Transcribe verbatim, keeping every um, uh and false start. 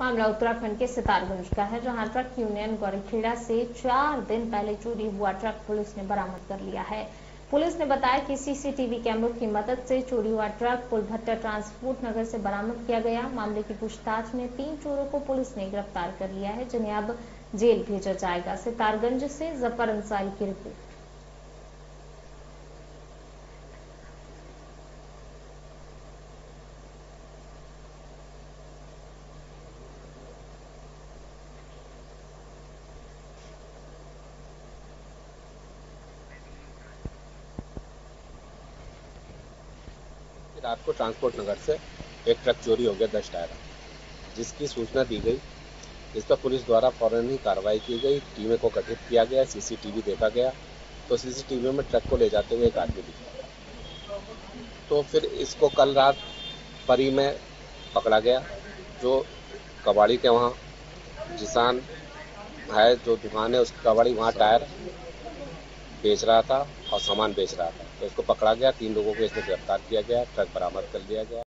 मामला उत्तराखंड के सितारगंज का है, जहां ट्रक यूनियन गौरीखेड़ा से चार दिन पहले चोरी हुआ ट्रक पुलिस ने बरामद कर लिया है। पुलिस ने बताया कि सीसीटीवी कैमरों की मदद से चोरी हुआ ट्रक पुलभत्ता ट्रांसपोर्ट नगर से बरामद किया गया। मामले की पूछताछ में तीन चोरों को पुलिस ने गिरफ्तार कर लिया है, जिन्हें अब जेल भेजा जाएगा। सितारगंज से जफर अंसारी की रिपोर्ट। रात को ट्रांसपोर्ट नगर से एक ट्रक चोरी हो गया दस टायरा, जिसकी सूचना दी गई। इस पर पुलिस द्वारा फौरन ही कार्रवाई की गई, टीमें को गठित किया गया, सीसीटीवी देखा गया तो सीसीटीवी में ट्रक को ले जाते हुए एक आदमी दिखा गया। तो फिर इसको कल रात परी में पकड़ा गया, जो कबाड़ी के वहाँ जिसान है, जो दुकान है उसकी कबाड़ी, वहाँ टायर बेच रहा था और सामान बेच रहा था। तो इसको पकड़ा गया, तीन लोगों को इसमें गिरफ्तार किया गया, ट्रक बरामद कर लिया गया।